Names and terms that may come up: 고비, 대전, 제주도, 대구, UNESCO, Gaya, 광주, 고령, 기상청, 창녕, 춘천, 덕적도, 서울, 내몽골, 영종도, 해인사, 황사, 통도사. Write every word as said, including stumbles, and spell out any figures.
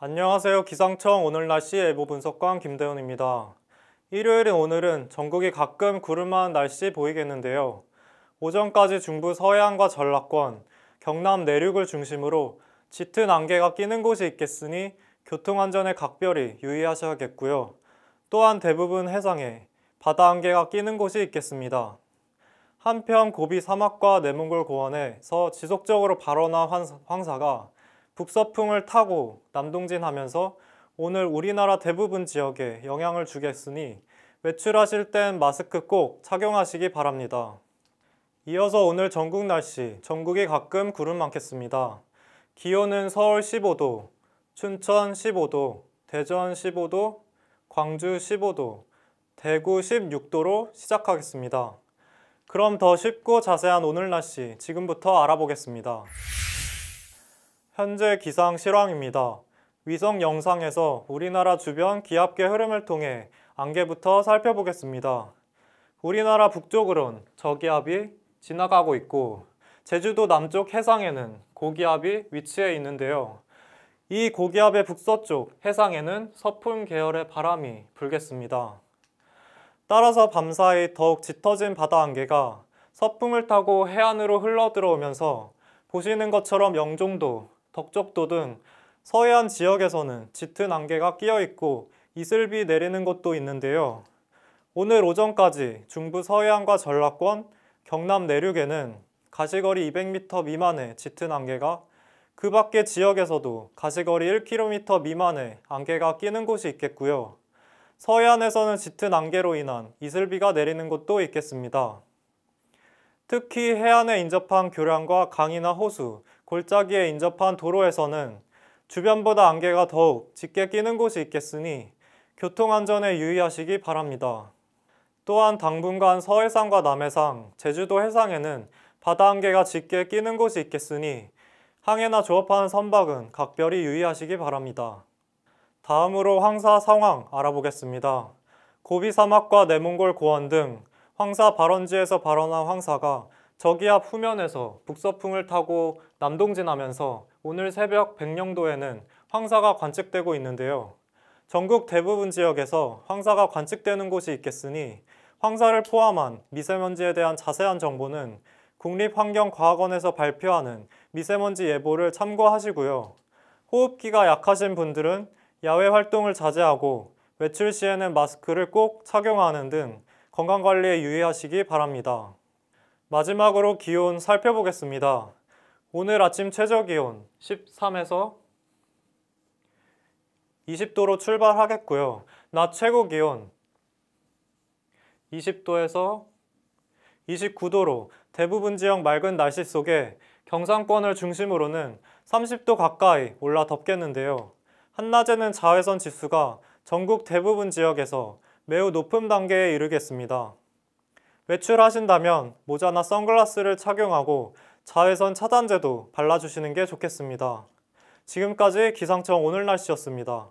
안녕하세요. 기상청 오늘 날씨 예보 분석관 김대훈입니다. 일요일인 오늘은 전국이 가끔 구름만 날씨 보이겠는데요. 오전까지 중부 서해안과 전라권, 경남 내륙을 중심으로 짙은 안개가 끼는 곳이 있겠으니 교통안전에 각별히 유의하셔야겠고요. 또한 대부분 해상에 바다 안개가 끼는 곳이 있겠습니다. 한편 고비 사막과 내몽골 고원에서 지속적으로 발원한 황사가 북서풍을 타고 남동진하면서 오늘 우리나라 대부분 지역에 영향을 주겠으니 외출하실 땐 마스크 꼭 착용하시기 바랍니다. 이어서 오늘 전국 날씨, 전국이 가끔 구름 많겠습니다. 기온은 서울 십오 도, 춘천 십오 도, 대전 십오 도, 광주 십오 도, 대구 십육 도로 시작하겠습니다. 그럼 더 쉽고 자세한 오늘 날씨 지금부터 알아보겠습니다. 현재 기상 실황입니다. 위성 영상에서 우리나라 주변 기압계 흐름을 통해 안개부터 살펴보겠습니다. 우리나라 북쪽으론 저기압이 지나가고 있고 제주도 남쪽 해상에는 고기압이 위치해 있는데요. 이 고기압의 북서쪽 해상에는 서풍 계열의 바람이 불겠습니다. 따라서 밤사이 더욱 짙어진 바다 안개가 서풍을 타고 해안으로 흘러들어오면서 보시는 것처럼 영종도, 덕적도 등 서해안 지역에서는 짙은 안개가 끼어 있고 이슬비 내리는 곳도 있는데요. 오늘 오전까지 중부 서해안과 전라권, 경남 내륙에는 가시거리 이백 미터 미만의 짙은 안개가, 그 밖의 지역에서도 가시거리 일 킬로미터 미만의 안개가 끼는 곳이 있겠고요. 서해안에서는 짙은 안개로 인한 이슬비가 내리는 곳도 있겠습니다. 특히 해안에 인접한 교량과 강이나 호수, 골짜기에 인접한 도로에서는 주변보다 안개가 더욱 짙게 끼는 곳이 있겠으니 교통안전에 유의하시기 바랍니다. 또한 당분간 서해상과 남해상, 제주도 해상에는 바다 안개가 짙게 끼는 곳이 있겠으니 항해나 조업하는 선박은 각별히 유의하시기 바랍니다. 다음으로 황사 상황 알아보겠습니다. 고비 사막과 내몽골 고원 등 황사 발원지에서 발원한 황사가 저기압 후면에서 북서풍을 타고 남동진하면서 오늘 새벽 백령도에는 황사가 관측되고 있는데요. 전국 대부분 지역에서 황사가 관측되는 곳이 있겠으니 황사를 포함한 미세먼지에 대한 자세한 정보는 국립환경과학원에서 발표하는 미세먼지 예보를 참고하시고요. 호흡기가 약하신 분들은 야외 활동을 자제하고 외출 시에는 마스크를 꼭 착용하는 등 건강관리에 유의하시기 바랍니다. 마지막으로 기온 살펴보겠습니다. 오늘 아침 최저기온 십삼에서 이십 도로 출발하겠고요. 낮 최고기온 이십 도에서 이십구 도로 대부분 지역 맑은 날씨 속에 경상권을 중심으로는 삼십 도 가까이 올라 덥겠는데요. 한낮에는 자외선 지수가 전국 대부분 지역에서 매우 높은 단계에 이르겠습니다. 외출하신다면 모자나 선글라스를 착용하고 자외선 차단제도 발라주시는 게 좋겠습니다. 지금까지 기상청 오늘 날씨였습니다.